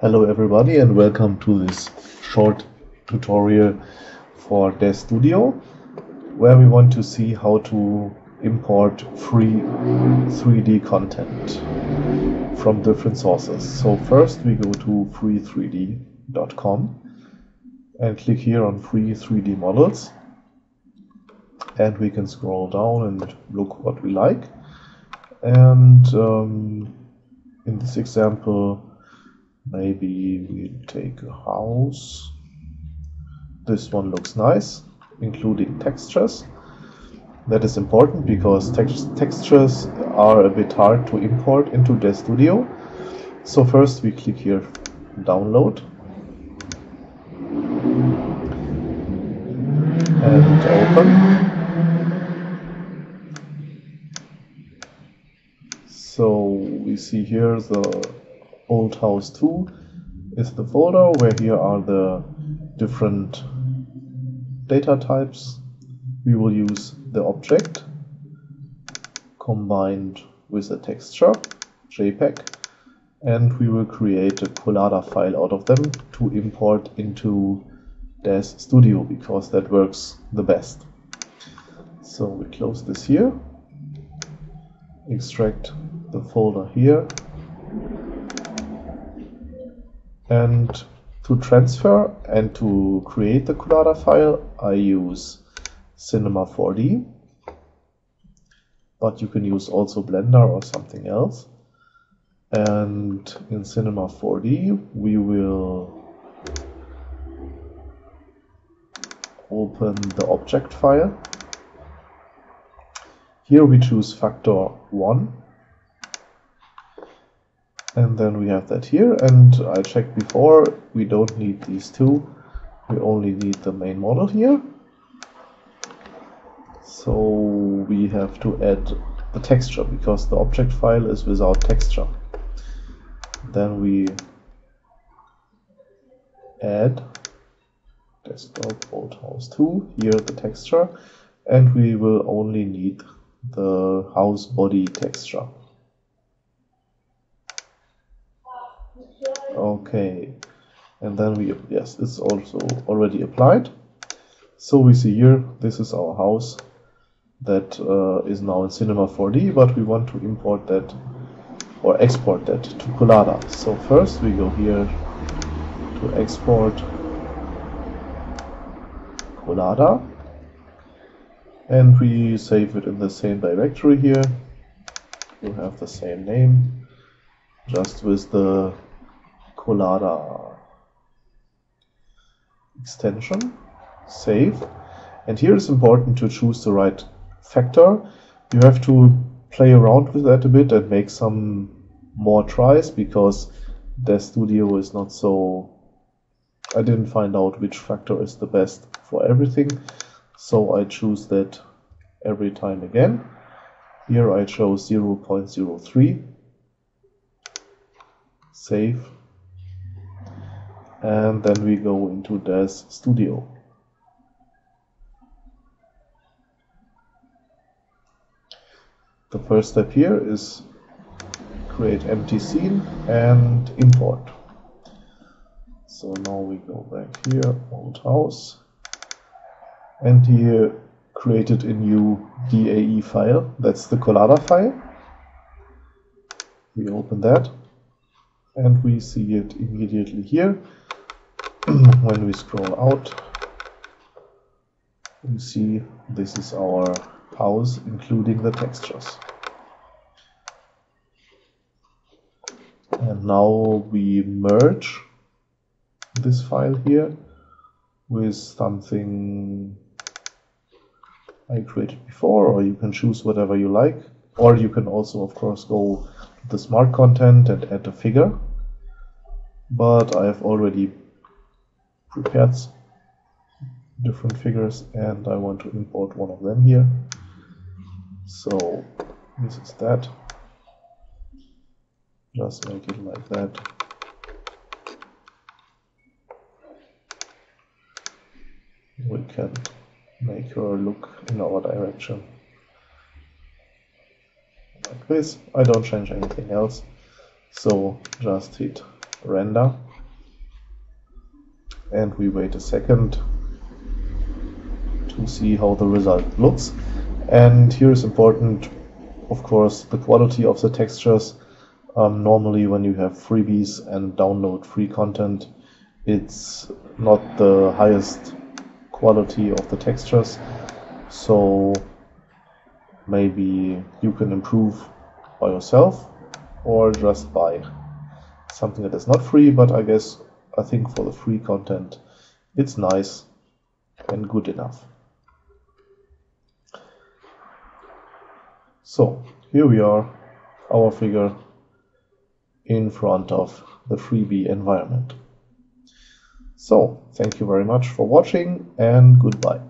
Hello everybody and welcome to this short tutorial for DAZ Studio, where we want to see how to import free 3D content from different sources. So first we go to free3d.com and click here on free 3D models, and we can scroll down and look what we like. And in this example, maybe we take a house. This one looks nice, including textures. That is important because textures are a bit hard to import into DAZ Studio. So first we click here, download. And open. So we see here the Old House 2 is the folder where here are the different data types. We will use the object combined with a texture, JPEG, and we will create a Collada file out of them to import into DAZ Studio because that works the best. So we close this here, extract the folder here. And to transfer and to create the Collada file, I use Cinema 4D, but you can use also Blender or something else. And in Cinema 4D, we will open the object file. Here we choose factor 1. And then we have that here, and I checked before, we don't need these two, we only need the main model here. So we have to add the texture because the object file is without texture. Then we add desktop old house 2, here the texture, and we will only need the house body texture. Okay, and then we, yes, it's also already applied. So we see here, this is our house that is now in Cinema 4D, but we want to import that or export that to Collada. So first we go here to export Collada, and we save it in the same directory here. You have the same name, just with the Collada extension, save. And here it's important to choose the right factor. You have to play around with that a bit and make some more tries because DAZ Studio is not so... I didn't find out which factor is the best for everything, so I choose that every time again. Here I chose 0.03, save. And then we go into DAZ Studio. The first step here is create empty scene and import. So now we go back here, old house, and here created a new DAE file. That's the Collada file. We open that and we see it immediately here. When we scroll out, we see this is our house, including the textures. And now we merge this file here with something I created before, or you can choose whatever you like. Or you can also, of course, go to the smart content and add a figure. But I have already prepared different figures and I want to import one of them here. So this is that. Just make it like that. We can make her look in our direction. Like this. I don't change anything else. So just hit render. and we wait a second to see how the result looks. And here is important, of course, the quality of the textures. Normally when you have freebies and download free content, it's not the highest quality of the textures, so maybe you can improve by yourself or just buy something that is not free, but I think for the free content it's nice and good enough. So here we are, our figure in front of the freebie environment. So thank you very much for watching, and goodbye.